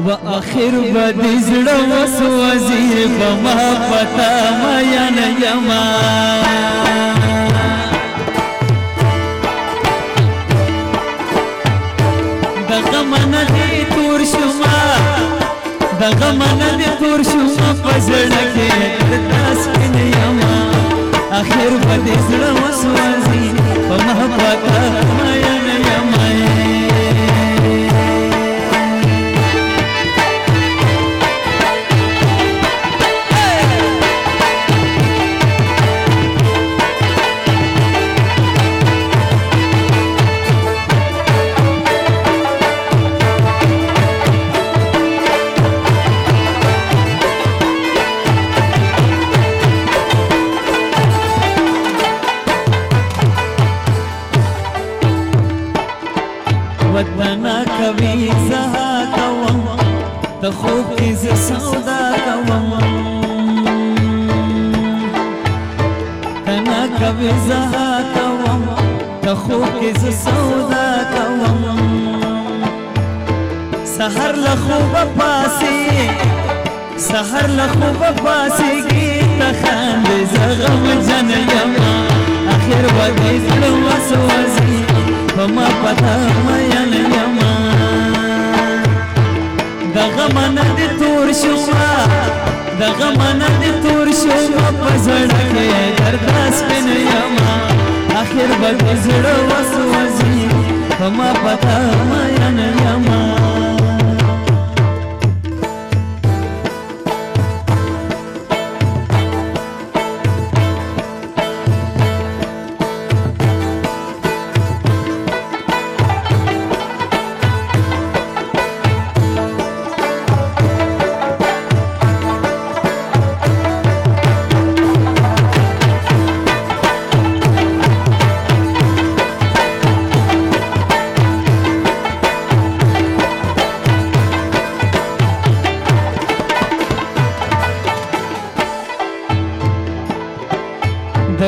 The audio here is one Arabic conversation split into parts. وآخر بدی زڑا وسوزی بما پتا مین یما دغمن دی تور شما دغمن دی تور شما پزڑکی تاسکن یما آخر بدی زڑا وسوزی بما پتا مین یما وطنا کوي زها کوم د خوب کی ز سودا کوم وطنا کوي زها کوم د خوب کی ز سودا کوم سحر له خوب پاسي سحر له خوب پاسي کی تخان زغم جن یما اخر وږي زلو وسوسي فما پتا مین یما دغمن دی تور شما دغمن دی تور شما پزڑکے درداس پن یما آخر بدی زڑو وسوزی فما پتا مین یما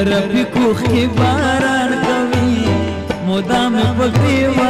ربی کوخ کی باران کوي مدام پکې